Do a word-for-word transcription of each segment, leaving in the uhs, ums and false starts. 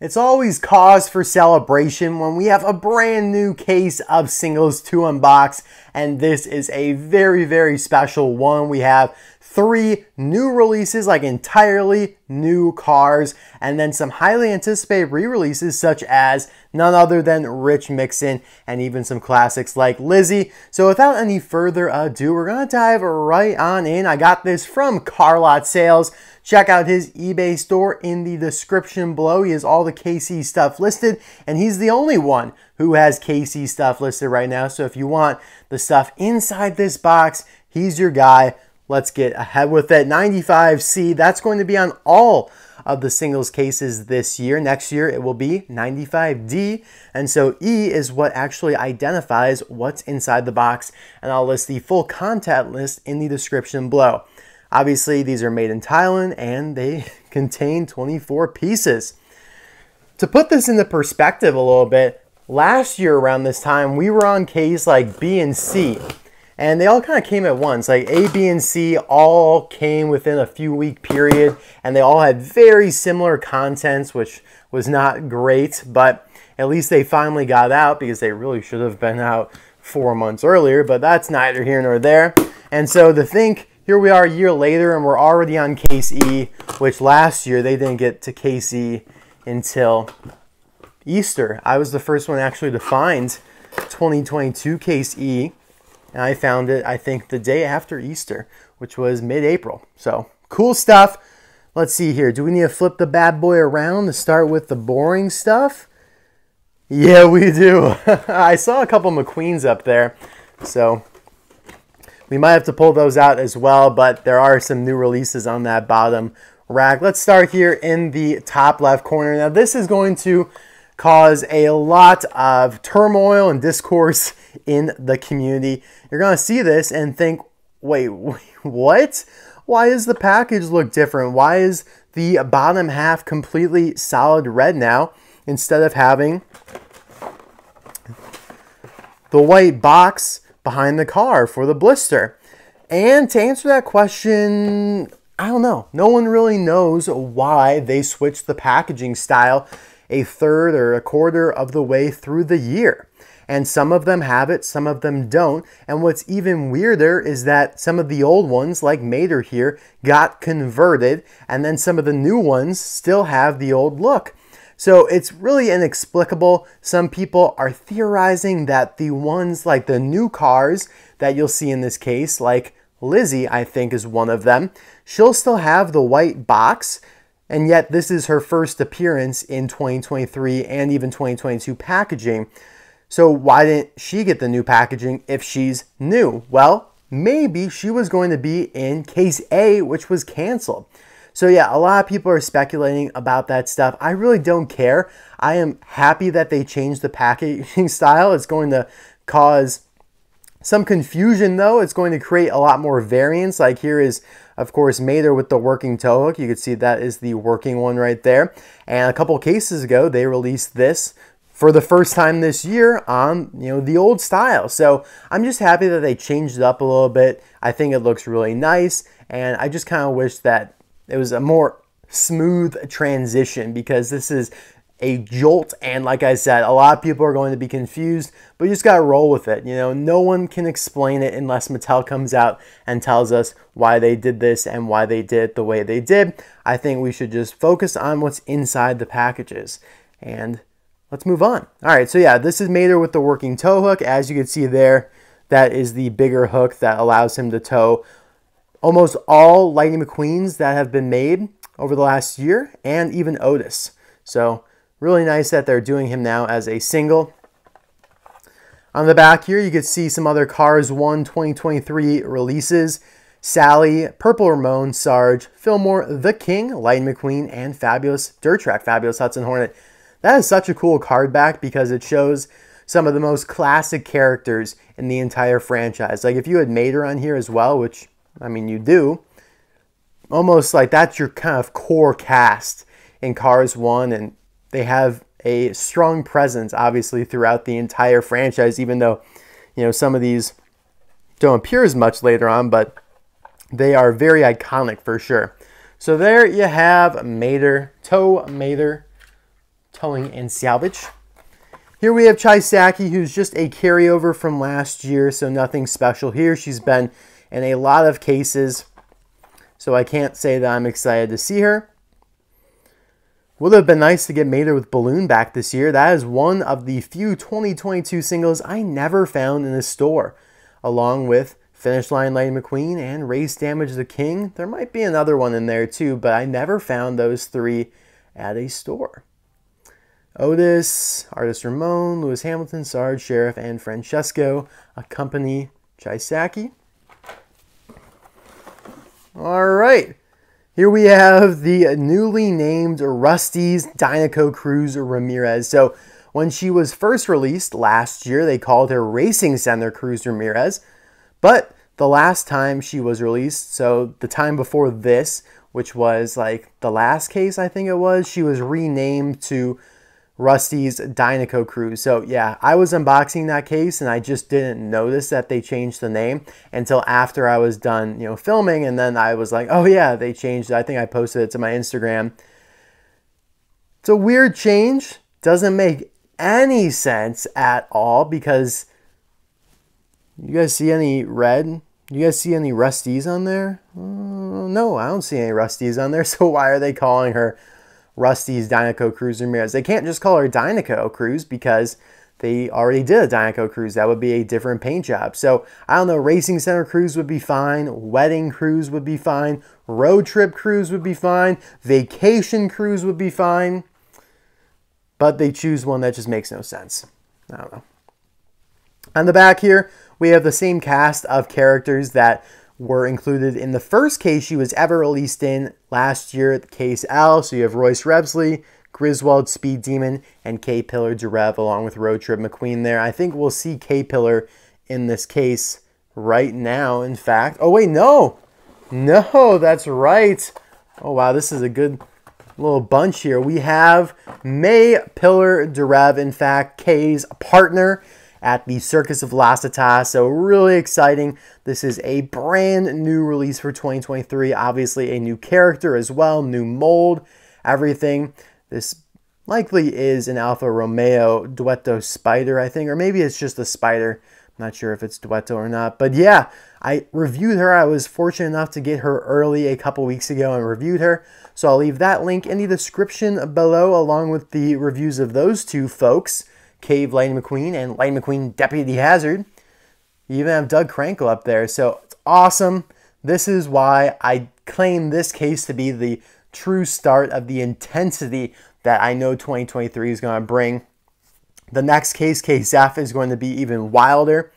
It's always cause for celebration when we have a brand new case of singles to unbox, and this is a very, very special one. We have three new releases, like entirely new cars, and then some highly anticipated re-releases such as none other than Rich Mixon and even some classics like Lizzie. So without any further ado, we're going to dive right on in. I got this from Car Lot Sales. Check out his eBay store in the description below. He has all the K C stuff listed, and he's the only one who has K C stuff listed right now. So if you want the stuff inside this box, he's your guy. Let's get ahead with it. ninety-five C, that's going to be on all of the singles cases this year. Next year, it will be ninety-five D. And so E is what actually identifies what's inside the box. And I'll list the full content list in the description below. Obviously, these are made in Thailand and they contain twenty-four pieces. To put this into perspective a little bit, last year around this time, we were on Ks like B and C. And they all kind of came at once. Like A, B, and C all came within a few week period, and they all had very similar contents, which was not great, but at least they finally got out because they really should have been out four months earlier, but that's neither here nor there. And so to think, here we are a year later and we're already on Case E, which last year they didn't get to Case E until Easter. I was the first one actually to find twenty twenty-two Case E, and I found it, I think, the day after Easter, which was mid-April. So, cool stuff. Let's see here. Do we need to flip the bad boy around to start with the boring stuff? Yeah, we do. I saw a couple McQueens up there, so we might have to pull those out as well, but there are some new releases on that bottom rack. Let's start here in the top left corner. Now, this is going to cause a lot of turmoil and discourse in the community. You're going to see this and think, wait, wait, what? Why does the package look different? Why is the bottom half completely solid red now instead of having the white box behind the car for the blister? And to answer that question, I don't know. No one really knows why they switched the packaging style a third or a quarter of the way through the year. And some of them have it, some of them don't. And what's even weirder is that some of the old ones, like Mater here, got converted, and then some of the new ones still have the old look. So it's really inexplicable. Some people are theorizing that the ones like the new cars that you'll see in this case, like Lizzie, I think is one of them, she'll still have the white box, and yet this is her first appearance in twenty twenty-three and even twenty twenty-two packaging. So why didn't she get the new packaging if she's new? Well, maybe she was going to be in Case A, which was canceled. So yeah, a lot of people are speculating about that stuff. I really don't care. I am happy that they changed the packaging style. It's going to cause some confusion though. It's going to create a lot more variance. Like here is, of course, Mater with the working tow hook. You can see that is the working one right there. And a couple cases ago, they released this for the first time this year on, you know, the old style. So I'm just happy that they changed it up a little bit. I think it looks really nice. And I just kind of wish that it was a more smooth transition, because this is a jolt, and like I said, a lot of people are going to be confused, but you just gotta roll with it. You know, no one can explain it unless Mattel comes out and tells us why they did this and why they did it the way they did. I think we should just focus on what's inside the packages, and let's move on. All right, so yeah, this is Mater with the working tow hook. As you can see there, that is the bigger hook that allows him to tow almost all Lightning McQueens that have been made over the last year, and even Otis. So really nice that they're doing him now as a single. On the back here, you can see some other Cars one twenty twenty-three releases. Sally, Purple Ramon, Sarge, Fillmore, The King, Lightning McQueen, and Fabulous Dirt Track, Fabulous Hudson Hornet. That is such a cool card back because it shows some of the most classic characters in the entire franchise. Like if you had Mater on here as well, which, I mean, you do, almost like that's your kind of core cast in Cars one, and they have a strong presence, obviously, throughout the entire franchise, even though, you know, some of these don't appear as much later on, but they are very iconic for sure. So there you have Mater, Tow Mater, Towing and Salvage. Here we have Chisaki, who's just a carryover from last year, so nothing special here. She's been in a lot of cases, so I can't say that I'm excited to see her. Would have been nice to get Mater with Balloon back this year. That is one of the few twenty twenty-two singles I never found in the store. Along with Finish Line, Lady McQueen, and Race Damage, The King. There might be another one in there too, but I never found those three at a store. Otis, Artist Ramon, Lewis Hamilton, Sarge, Sheriff, and Francesco accompany Chisaki. All right. Here we have the newly named Rusteze Dynaco Cruz Ramirez. So when she was first released last year, they called her Racing Center Cruz Ramirez. But the last time she was released, so the time before this, which was like the last case I think it was, she was renamed to Rusteze Dynaco Cruz. So yeah, I was unboxing that case and I just didn't notice that they changed the name until after I was done, you know, filming. And then I was like, oh yeah, they changed it. I think I posted it to my Instagram. It's a weird change. Doesn't make any sense at all because you guys see any red? You guys see any Rusteze on there? Uh, no, I don't see any Rusteze on there. So why are they calling her Rusteze Dynaco Cruz Ramirez? They can't just call her Dynaco Cruz because they already did a Dynaco Cruz. That would be a different paint job. So I don't know, Racing Center Cruz would be fine, Wedding Cruz would be fine, Road Trip Cruz would be fine, Vacation Cruz would be fine, but they choose one that just makes no sense. I don't know. On the back here, we have the same cast of characters that were included in the first case she was ever released in last year, Case L. So you have Royce Revsley, Griswold Speed Demon, and Kay Pillar-Durev along with Road Trip McQueen there. I think we'll see Kay Pillar in this case right now, in fact. Oh, wait, no. No, that's right. Oh, wow, this is a good little bunch here. We have May Pillar-Durev, in fact, Kay's partner at the Circus of Las Atas. So really exciting. This is a brand new release for twenty twenty-three. Obviously a new character as well, new mold, everything. This likely is an Alfa Romeo Duetto Spider, I think, or maybe it's just a Spider. I'm not sure if it's Duetto or not, but yeah, I reviewed her. I was fortunate enough to get her early a couple weeks ago and reviewed her. So I'll leave that link in the description below along with the reviews of those two folks, Cave Lady McQueen and Lady McQueen Deputy Hazzard. You even have Doug Crankle up there, so it's awesome. This is why I claim this case to be the true start of the intensity that I know twenty twenty-three is going to bring. The next case, Case F, is going to be even wilder.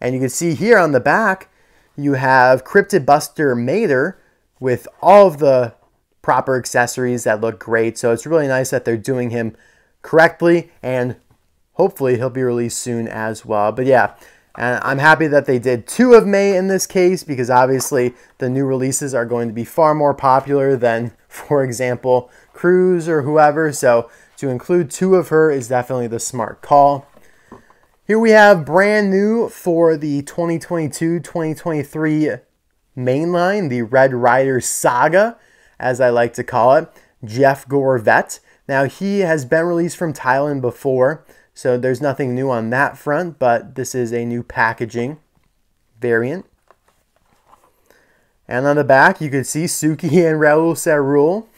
And you can see here on the back, you have Cryptid Buster Mater with all of the proper accessories that look great. So it's really nice that they're doing him correctly, and hopefully he'll be released soon as well. But yeah, and I'm happy that they did two of May in this case because obviously the new releases are going to be far more popular than, for example, Cruz or whoever. So to include two of her is definitely the smart call. Here we have brand new for the twenty twenty-two twenty twenty-three mainline, the Red Rider Saga, as I like to call it, Jeff Gorvette. Now he has been released from Thailand before, so there's nothing new on that front, but this is a new packaging variant. And on the back, you can see Suki and Raul Serul.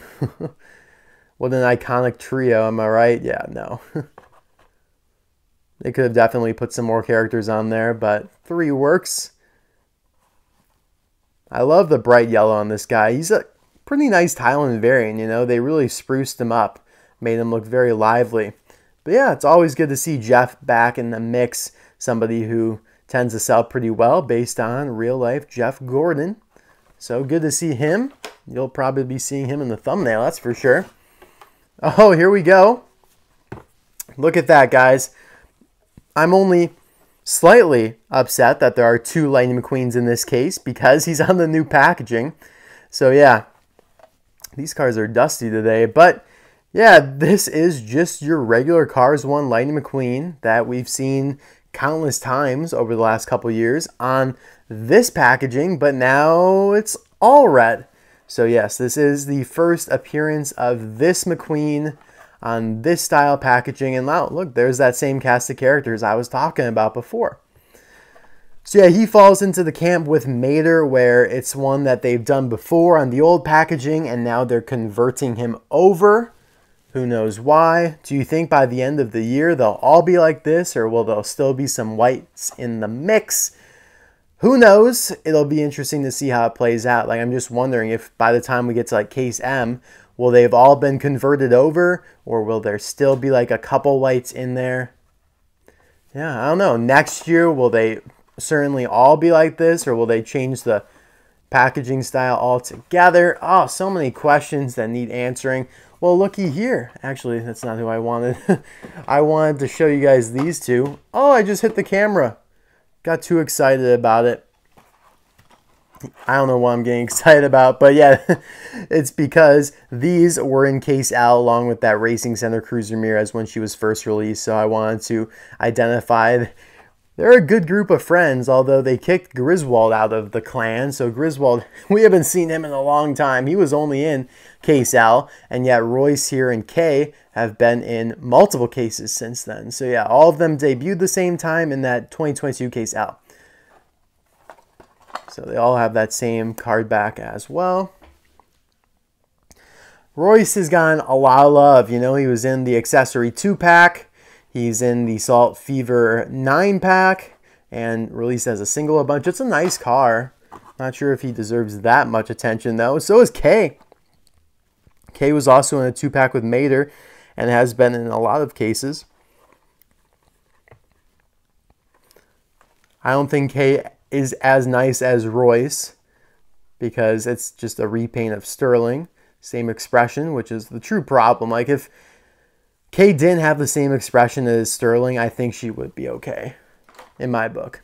What an iconic trio, am I right? Yeah, no. They could have definitely put some more characters on there, but three works. I love the bright yellow on this guy. He's a pretty nice Thailand variant, you know. They really spruced him up, made him look very lively. But yeah, it's always good to see Jeff back in the mix, somebody who tends to sell pretty well based on real-life Jeff Gordon. So good to see him. You'll probably be seeing him in the thumbnail, that's for sure. Oh, here we go. Look at that, guys. I'm only slightly upset that there are two Lightning McQueens in this case because he's on the new packaging. So yeah, these cars are dusty today, but yeah, this is just your regular Cars one Lightning McQueen that we've seen countless times over the last couple years on this packaging, but now it's all red. So yes, this is the first appearance of this McQueen on this style packaging. And wow, look, there's that same cast of characters I was talking about before. So yeah, he falls into the camp with Mater, where it's one that they've done before on the old packaging, and now they're converting him over. Who knows why? Do you think by the end of the year they'll all be like this, or will there still be some whites in the mix? Who knows? It'll be interesting to see how it plays out. Like, I'm just wondering if by the time we get to like Case M, will they've all been converted over, or will there still be like a couple whites in there? Yeah, I don't know. Next year, will they certainly all be like this, or will they change the packaging style altogether? Oh, so many questions that need answering. Well, looky here. Actually, that's not who I wanted. I wanted to show you guys these two. Oh, I just hit the camera. Got too excited about it. I don't know what I'm getting excited about, but yeah, it's because these were in Case L along with that Racing Center Cruiser Mirez when she was first released, so I wanted to identify. They're a good group of friends, although they kicked Griswold out of the clan. So Griswold, we haven't seen him in a long time. He was only in Case L, and yet Royce here and Kay have been in multiple cases since then. So yeah, all of them debuted the same time in that twenty twenty-two Case L. So they all have that same card back as well. Royce has gotten a lot of love. You know, he was in the accessory two-pack. He's in the Salt Fever nine pack and released as a single a bunch. It's a nice car. Not sure if he deserves that much attention, though. So is Kay. Kay was also in a two pack with Mater and has been in a lot of cases. I don't think Kay is as nice as Royce because it's just a repaint of Sterling. Same expression, which is the true problem. Like, if Kay didn't have the same expression as Sterling, I think she would be okay, in my book.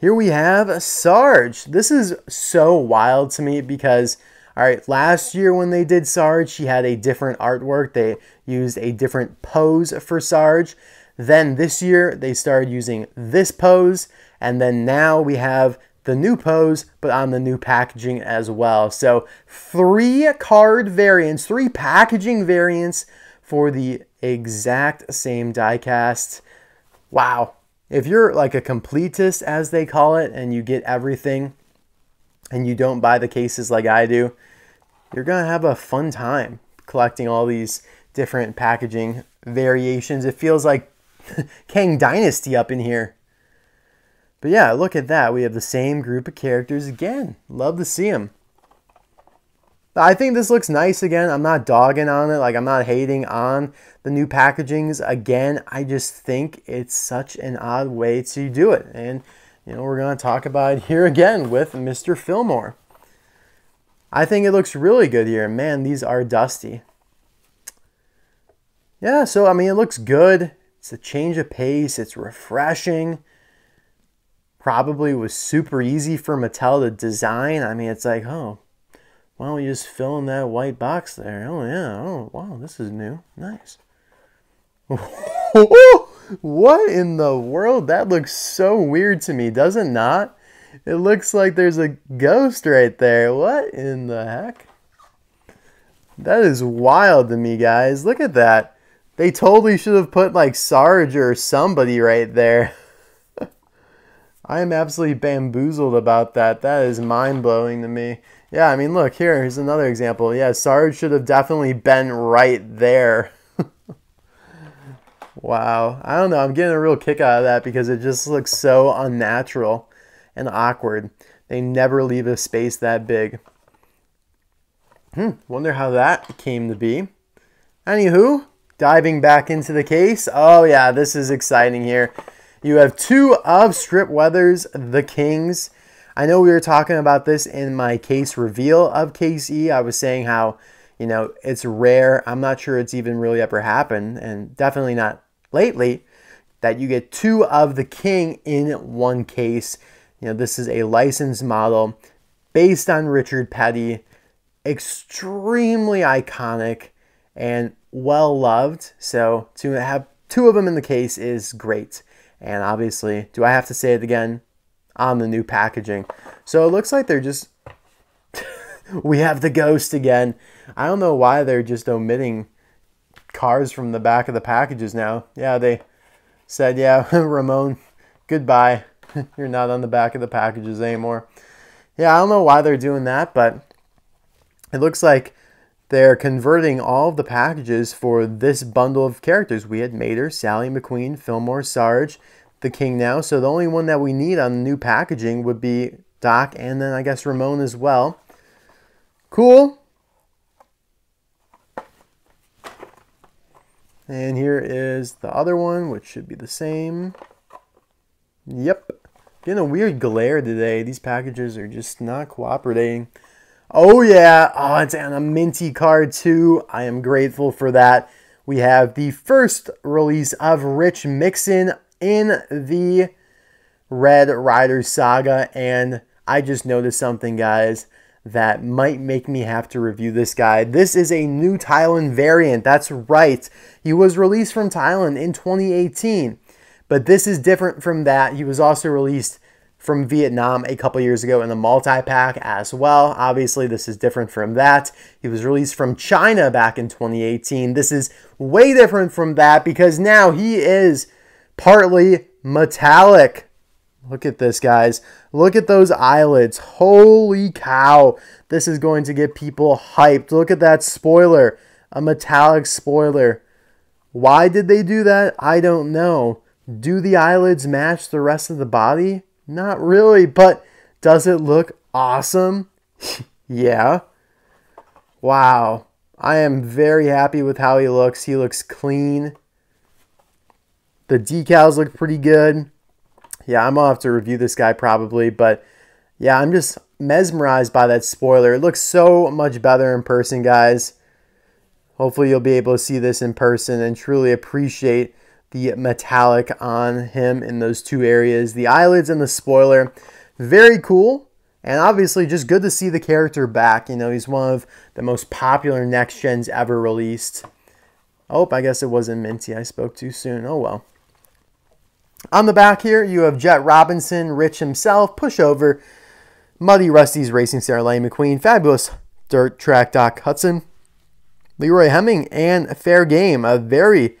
Here we have Sarge. This is so wild to me because, all right, last year when they did Sarge, she had a different artwork. They used a different pose for Sarge. Then this year, they started using this pose. And then now we have the new pose, but on the new packaging as well. So three card variants, three packaging variants for the exact same die cast. Wow. If you're like a completist, as they call it, and you get everything and you don't buy the cases like I do, you're going to have a fun time collecting all these different packaging variations. It feels like Kang Dynasty up in here. But yeah, look at that. We have the same group of characters again. Love to see them. I think this looks nice again. I'm not dogging on it. Like, I'm not hating on the new packagings. Again, I just think it's such an odd way to do it. And, you know, we're going to talk about it here again with Mister Fillmore. I think it looks really good here. Man, these are dusty. Yeah, so, I mean, it looks good. It's a change of pace. It's refreshing. Probably was super easy for Mattel to design. I mean, it's like, oh, why don't we just fill in that white box there? Oh, yeah. Oh, wow. This is new. Nice. What in the world? That looks so weird to me, does it not? It looks like there's a ghost right there. What in the heck? That is wild to me, guys. Look at that. They totally should have put, like, Sarge or somebody right there. I am absolutely bamboozled about that. That is mind-blowing to me. Yeah, I mean, look, here, here's another example. Yeah, Sarge should have definitely been right there. Wow. I don't know. I'm getting a real kick out of that because it just looks so unnatural and awkward. They never leave a space that big. Hmm. Wonder how that came to be. Anywho, diving back into the case. Oh, yeah, this is exciting here. You have two of Strip Weather's The Kings. I know we were talking about this in my case reveal of Case E. I was saying how, you know, it's rare. I'm not sure it's even really ever happened, and definitely not lately, that you get two of The King in one case. You know, this is a licensed model based on Richard Petty. Extremely iconic and well-loved. So to have two of them in the case is great. And obviously, do I have to say it again? On the new packaging. So it looks like they're just... we have the ghost again. I don't know why they're just omitting cars from the back of the packages now. Yeah, they said, yeah, Ramon, goodbye. You're not on the back of the packages anymore. Yeah, I don't know why they're doing that, but it looks like they're converting all of the packages for this bundle of characters. We had Mater, Sally McQueen, Fillmore, Sarge, the King now. So the only one that we need on the new packaging would be Doc and then I guess Ramon as well. Cool. And here is the other one, which should be the same. Yep. Getting a weird glare today. These packages are just not cooperating. Oh, yeah. Oh, it's on a minty card, too. I am grateful for that. We have the first release of Rich Mixon in the Red Rider Saga. And I just noticed something, guys, that might make me have to review this guy. This is a new Thailand variant. That's right. He was released from Thailand in twenty eighteen. But this is different from that. He was also released from Vietnam a couple years ago in the multi-pack as well. Obviously, this is different from that. He was released from China back in twenty eighteen. This is way different from that because now he is partly metallic. Look at this, guys. Look at those eyelids. Holy cow. This is going to get people hyped. Look at that spoiler. A metallic spoiler. Why did they do that? I don't know. Do the eyelids match the rest of the body? Not really, but does it look awesome? Yeah. Wow. I am very happy with how he looks. He looks clean. The decals look pretty good. Yeah, I'm going to have to review this guy probably, but yeah, I'm just mesmerized by that spoiler. It looks so much better in person, guys. Hopefully you'll be able to see this in person and truly appreciate the metallic on him in those two areas, the eyelids and the spoiler. Very cool, and obviously just good to see the character back. You know, he's one of the most popular next gens ever released. Oh, I guess it wasn't minty. I spoke too soon. Oh well. On the back here, you have Jet Robinson, Rich himself, Pushover, Muddy Rusteze Racing Center Lady McQueen, Fabulous Dirt Track Doc Hudson, Leroy Hemming, and Fair Game. A very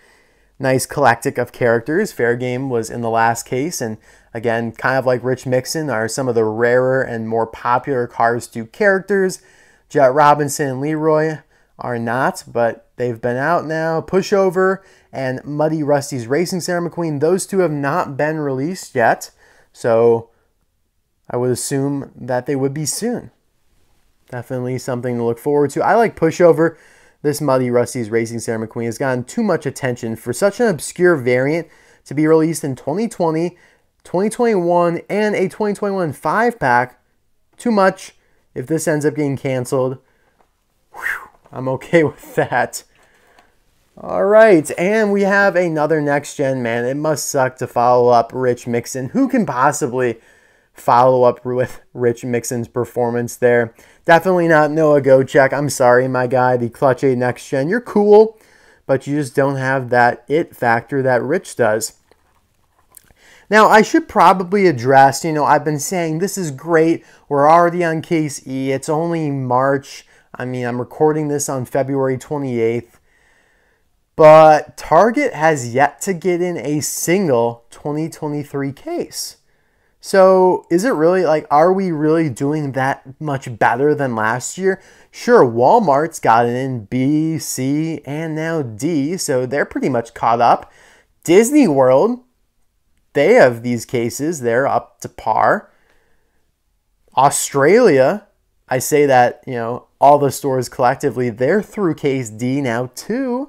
nice collectic of characters. Fair Game was in the last case, and again, kind of like Rich Mixon, are some of the rarer and more popular Cars two characters. Jet Robinson and Leroy are not, but they've been out now. Pushover and Muddy Rusty's Racing Center McQueen, those two have not been released yet, so I would assume that they would be soon. Definitely something to look forward to. I like Pushover. This Muddy Rusty's Racing Center McQueen has gotten too much attention for such an obscure variant to be released in twenty twenty, twenty twenty-one, and a twenty twenty-one five-pack. Too much. If this ends up getting canceled, whew, I'm okay with that. All right, and we have another next-gen, man. It must suck to follow up Rich Mixon. Who can possibly follow up with Rich Mixon's performance there? Definitely not Noah Gocek. I'm sorry, my guy. The Clutch eight Next Gen. You're cool, but you just don't have that it factor that Rich does. Now, I should probably address, you know, I've been saying this is great. We're already on Case E. It's only March. I mean, I'm recording this on February twenty-eighth. But Target has yet to get in a single twenty twenty-three case. So is it really, like, are we really doing that much better than last year? Sure, Walmart's gotten in B, C, and now D, so they're pretty much caught up. Disney World, they have these cases. They're up to par. Australia, I say that, you know, all the stores collectively, they're through case D now too.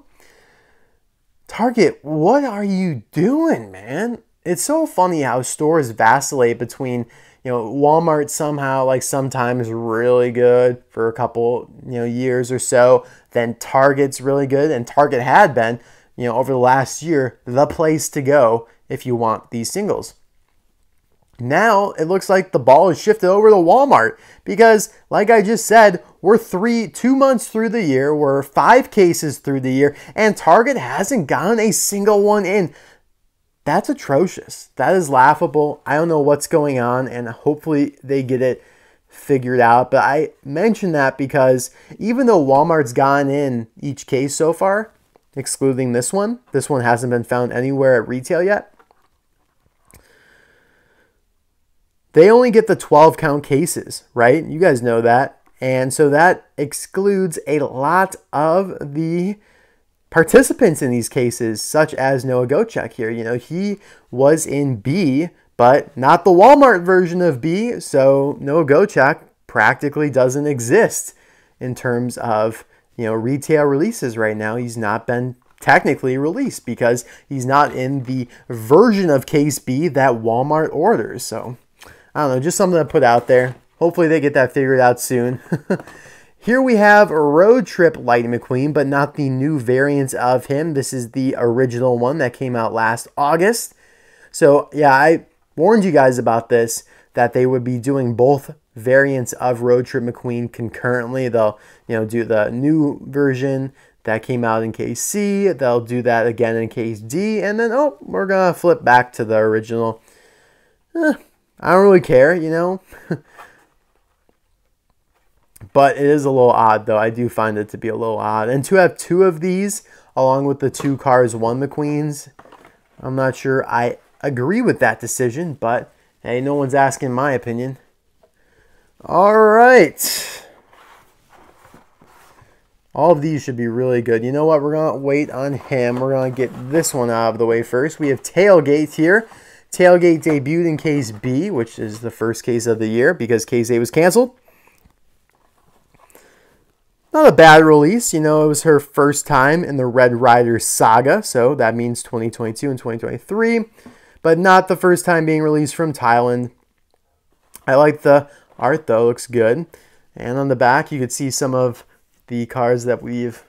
Target, what are you doing, man? It's so funny how stores vacillate between, you know, Walmart somehow, like, sometimes really good for a couple, you know, years or so. Then Target's really good, and Target had been, you know, over the last year, the place to go if you want these singles. Now it looks like the ball is shifted over to Walmart because, like I just said, we're three, two months through the year, we're five cases through the year, and Target hasn't gotten a single one in. That's atrocious. That is laughable. I don't know what's going on, and hopefully they get it figured out. But I mention that because even though Walmart's gone in each case so far, excluding this one. This one hasn't been found anywhere at retail yet. They only get the twelve count cases, right? You guys know that. And so that excludes a lot of the participants in these cases, such as Noah Gocek here. You know, he was in B, but not the Walmart version of B. So Noah Gocek practically doesn't exist in terms of, you know, retail releases right now. He's not been technically released because he's not in the version of case B that Walmart orders. So I don't know, just something to put out there. Hopefully they get that figured out soon. Here we have a Road Trip Lightning McQueen, but not the new variants of him. This is the original one that came out last August. So yeah, I warned you guys about this, that they would be doing both variants of Road Trip McQueen concurrently. They'll, you know, do the new version that came out in case C. They'll do that again in case D. And then, oh, we're going to flip back to the original. Eh. I don't really care, you know, but it is a little odd, though. I do find it to be a little odd. And to have two of these along with the two Cars One McQueens, I'm not sure I agree with that decision, but hey, no one's asking my opinion. All right. All of these should be really good. You know what? We're going to wait on him. We're going to get this one out of the way first. We have Tailgate here. Tailgate debuted in case B, which is the first case of the year because case A was canceled. Not a bad release. You know, it was her first time in the Red Rider saga, so that means twenty twenty-two and twenty twenty-three, but not the first time being released from Thailand. I like the art, though. It looks good. And on the back, you could see some of the cars that we've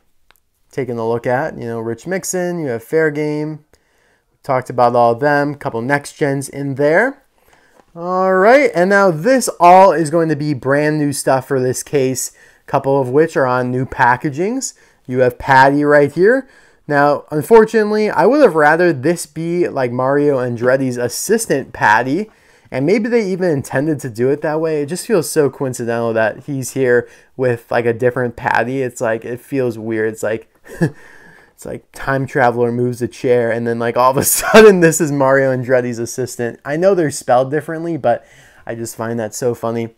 taken a look at. You know, Rich Mixon, you have Fair Game. Talked about all of them, couple next gens in there. All right, and now this all is going to be brand new stuff for this case, a couple of which are on new packagings. You have Patty right here. Now, unfortunately, I would have rather this be like Mario Andretti's assistant Patty, and maybe they even intended to do it that way. It just feels so coincidental that he's here with like a different Patty. It's like, it feels weird. It's like... It's like time traveler moves a chair and then like all of a sudden this is Mario Andretti's assistant. I know they're spelled differently, but I just find that so funny.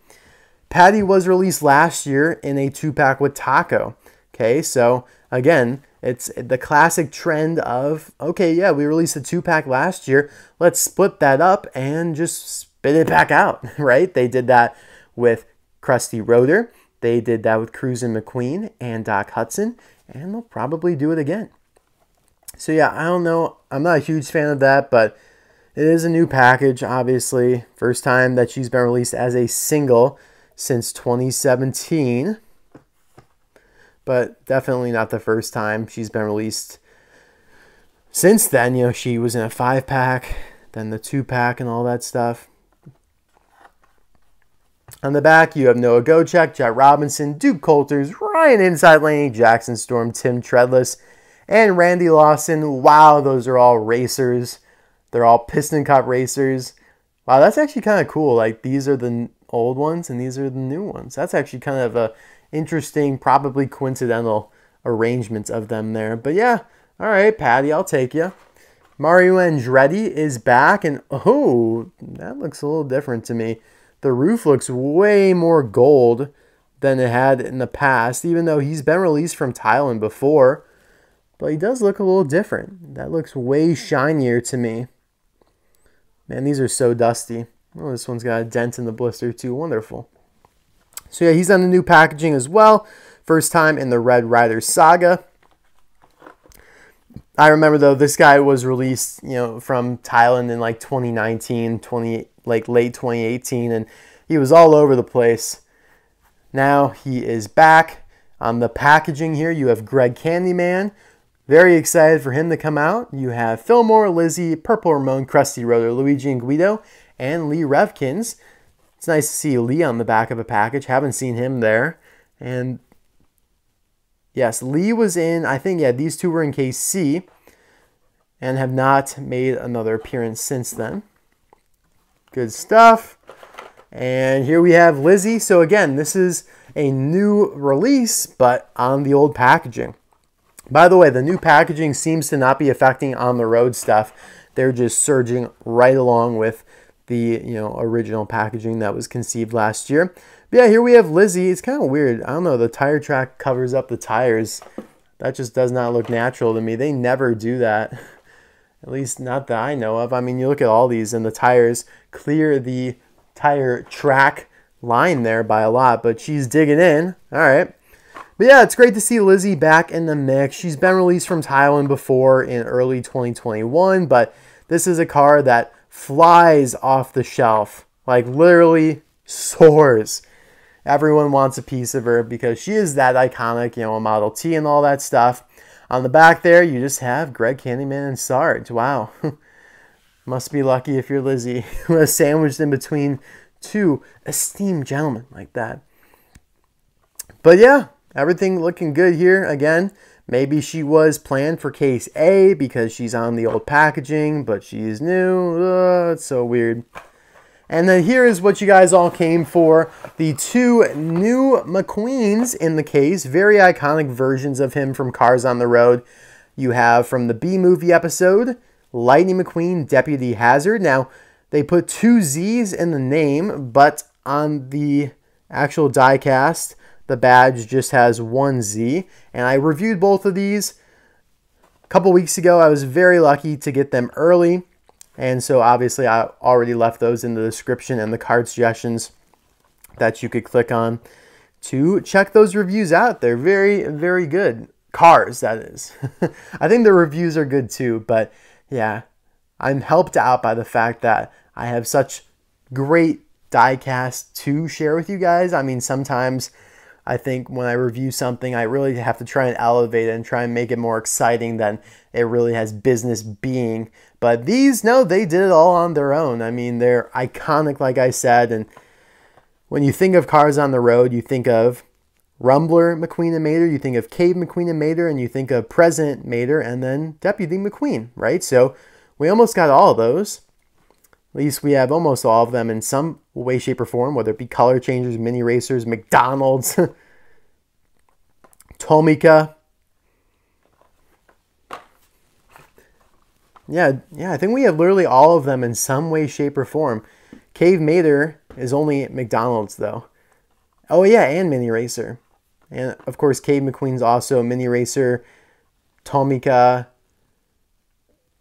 Patty was released last year in a two-pack with Taco. Okay, so again, it's the classic trend of, okay, yeah, we released a two-pack last year. Let's split that up and just spit it back out, right? They did that with Krusty Roeder. They did that with Cruisin' McQueen and Doc Hudson. And they'll probably do it again. So yeah, I don't know. I'm not a huge fan of that, but it is a new package, obviously. First time that she's been released as a single since twenty seventeen. But definitely not the first time she's been released since then. You know, she was in a five-pack, then the two-pack and all that stuff. On the back, you have Noah Gocek, Jet Robinson, Duke Coulters, Ryan Inside Lane, Jackson Storm, Tim Treadless, and Randy Lawson. Wow, those are all racers. They're all Piston Cup racers. Wow, that's actually kind of cool. Like, these are the old ones, and these are the new ones. That's actually kind of a interesting, probably coincidental arrangements of them there. But yeah, all right, Patty, I'll take you. Mario Andretti is back, and oh, that looks a little different to me. The roof looks way more gold than it had in the past, even though he's been released from Thailand before. But he does look a little different. That looks way shinier to me. Man, these are so dusty. Oh, this one's got a dent in the blister too. Wonderful. So yeah, he's on the new packaging as well. First time in the Red Rider saga. I remember, though, this guy was released, you know, from Thailand in like twenty nineteen, twenty, like late twenty eighteen, and he was all over the place. Now he is back. On the packaging here, you have Greg Candyman. Very excited for him to come out. You have Fillmore, Lizzie, Purple Ramon, Krusty Roeder, Luigi and Guido, and Lee Revkins. It's nice to see Lee on the back of a package. Haven't seen him there. And yes, Lee was in, I think, yeah, these two were in case C and have not made another appearance since then. Good stuff. And here we have Lizzie. So again, this is a new release, but on the old packaging. By the way, the new packaging seems to not be affecting on the road stuff. They're just surging right along with the, you know, original packaging that was conceived last year. But yeah, here we have Lizzie. It's kind of weird. I don't know. The tire track covers up the tires. That just does not look natural to me. They never do that. At least not that I know of. I mean, you look at all these and the tires clear the tire track line there by a lot, but she's digging in. All right. But yeah, it's great to see Lizzie back in the mix. She's been released from Thailand before in early twenty twenty-one, but this is a car that flies off the shelf, like literally soars. Everyone wants a piece of her because she is that iconic, you know, a Model T and all that stuff. On the back there, you just have Greg Candyman and Sarge. Wow. Must be lucky if you're Lizzie, sandwiched in between two esteemed gentlemen like that. But yeah, everything looking good here. Again, maybe she was planned for case A because she's on the old packaging, but she's new. Uh, it's so weird. And then here is what you guys all came for. The two new McQueens in the case. Very iconic versions of him from Cars on the Road. You have from the B-movie episode, Lightning McQueen, Deputy Hazzard. Now, they put two Z's in the name, but on the actual diecast, the badge just has one Z, and I reviewed both of these a couple weeks ago. I was very lucky to get them early, and so obviously I already left those in the description and the card suggestions that you could click on to check those reviews out. They're very, very good. Cars, that is. I think the reviews are good too, but yeah, I'm helped out by the fact that I have such great diecast to share with you guys. I mean, sometimes I think when I review something, I really have to try and elevate it and try and make it more exciting than it really has business being. But these, no, they did it all on their own. I mean, they're iconic, like I said. And when you think of Cars on the Road, you think of Rumbler McQueen and Mater, you think of Cave McQueen and Mater, and you think of President Mater, and then Deputy McQueen, right? So we almost got all of those. At least we have almost all of them in some way, shape, or form, whether it be Color Changers, Mini Racers, McDonald's, Tomica. Yeah, yeah, I think we have literally all of them in some way, shape, or form. Cave Mater is only at McDonald's, though. Oh, yeah, and Mini Racer. And, of course, Cave McQueen's also Mini Racer, Tomica.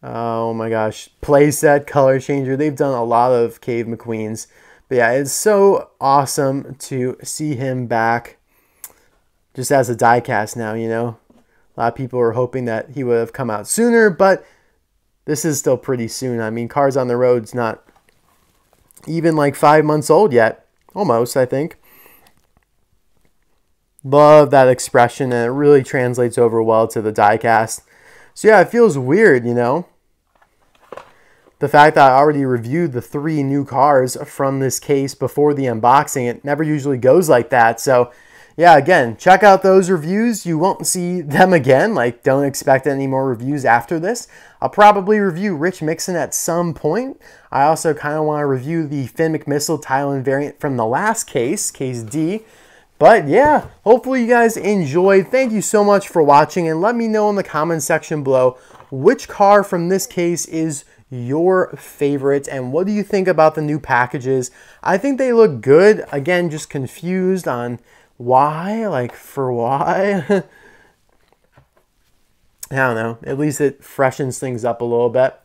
Oh my gosh, playset, Color Changer. They've done a lot of Cave McQueens. But yeah, it's so awesome to see him back just as a diecast now, you know. A lot of people were hoping that he would have come out sooner, but this is still pretty soon. I mean, Cars on the Road's not even like five months old yet. Almost, I think. Love that expression, and it really translates over well to the diecast. So yeah, it feels weird, you know, the fact that I already reviewed the three new cars from this case before the unboxing. It never usually goes like that. So yeah, again, check out those reviews. You won't see them again. Like, don't expect any more reviews after this. I'll probably review Rich Mixon at some point. I also kind of want to review the Finn McMissile Thailand variant from the last case, case D. But yeah, hopefully you guys enjoyed. Thank you so much for watching, and let me know in the comment section below which car from this case is your favorite and what do you think about the new packages. I think they look good. Again, just confused on why, like for why. I don't know. At least it freshens things up a little bit.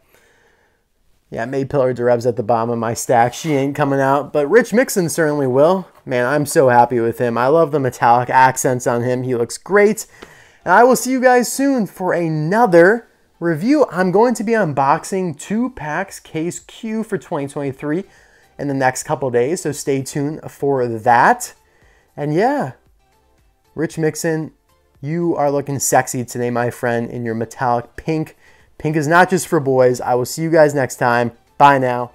Yeah, Kay Pillar-Durev's at the bottom of my stack. She ain't coming out, but Rich Mixon certainly will. Man, I'm so happy with him. I love the metallic accents on him. He looks great. And I will see you guys soon for another review. I'm going to be unboxing two packs Case Q for twenty twenty-three in the next couple days, so stay tuned for that. And yeah, Rich Mixon, you are looking sexy today, my friend, in your metallic pink. Pink is not just for boys. I will see you guys next time. Bye now.